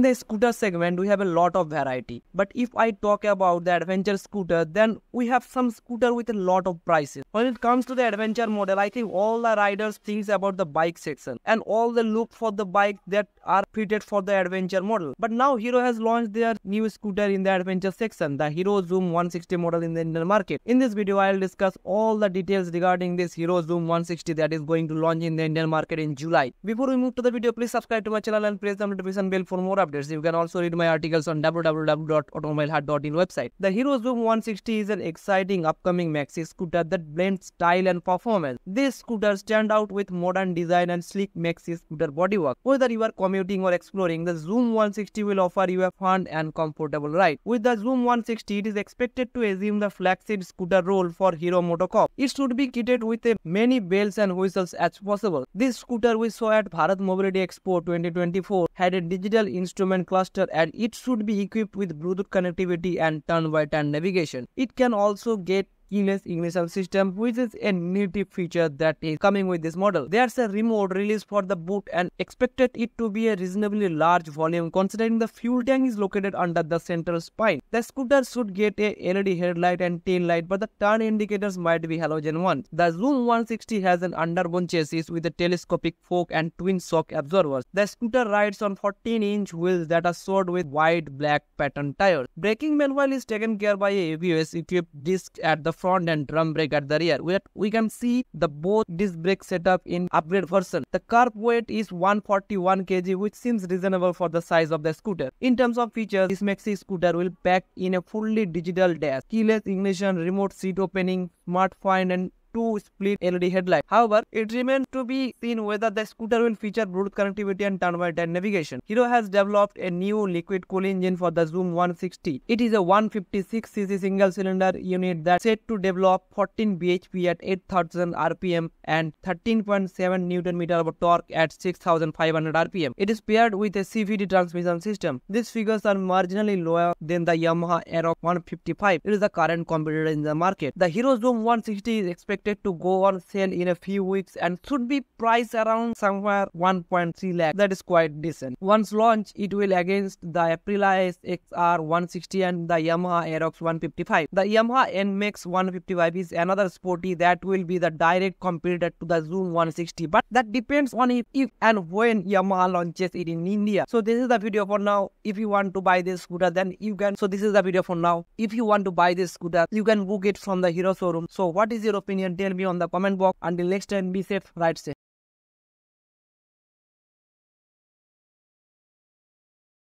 in the scooter segment, we have a lot of variety. But if I talk about the adventure scooter, then we have some scooter with a lot of prices. When it comes to the adventure model, I think all the riders think about the bike section and all the look for the bike that are fitted for the adventure model. But now Hero has launched their new scooter in the adventure section, the Hero Xoom 160 model in the Indian market. In this video, I will discuss all the details regarding this Hero Xoom 160 that is going to launch in the Indian market in July. Before we move to the video, please subscribe to my channel and press the notification bell for more updates. You can also read my articles on www.automobilehut.in website. The Hero Xoom 160 is an exciting upcoming maxi scooter that blends style and performance. This scooter stands out with modern design and sleek maxi scooter bodywork. Whether you are commuting or exploring, the Xoom 160 will offer you a fun and comfortable ride. With the Xoom 160, it is expected to assume the flagship scooter role for Hero MotoCorp. It should be kitted with many bells and whistles as possible. This scooter we saw at Bharat Mobility Expo 2024 had a digital instrument cluster, and it should be equipped with Bluetooth connectivity and turn-by-turn navigation. It can also get keyless ignition system, which is a native feature that is coming with this model. There's a remote release for the boot and expected it to be a reasonably large volume considering the fuel tank is located under the central spine. The scooter should get a LED headlight and tail light, but the turn indicators might be halogen ones. The Xoom 160 has an underbone chassis with a telescopic fork and twin shock absorbers. The scooter rides on 14-inch wheels that are shod with wide black pattern tires. Braking meanwhile is taken care by a ABS equipped disc at the front and drum brake at the rear, where we can see the both disc brake setup in upgrade version. The curb weight is 141 kg, which seems reasonable for the size of the scooter. In terms of features, this maxi scooter will pack in a fully digital dash, keyless ignition, remote seat opening, smart find, and two split LED headlight. However, it remains to be seen whether the scooter will feature Bluetooth connectivity and turn-by-turn navigation. Hero has developed a new liquid cool engine for the Xoom 160. It is a 156cc single-cylinder unit that's set to develop 14 bhp at 8,000 rpm and 13.7 Nm of torque at 6,500 rpm. It is paired with a CVT transmission system. These figures are marginally lower than the Yamaha Aerox 155. It is the current competitor in the market. The Hero Xoom 160 is expected to go on sale in a few weeks and should be priced around somewhere 1.3 lakh. That is quite decent. Once launched, it will against the Aprilia XR 160 and the Yamaha Aerox 155. The Yamaha NMAX 155 is another sporty that will be the direct competitor to the Xoom 160, but that depends on if and when Yamaha launches it in India. So this is the video for now. If you want to buy this scooter, then you can. So this is the video for now. If you want to buy this scooter, you can book it from the Hero showroom. So what is your opinion? Tell me on the comment box. Until next time, be safe, ride safe.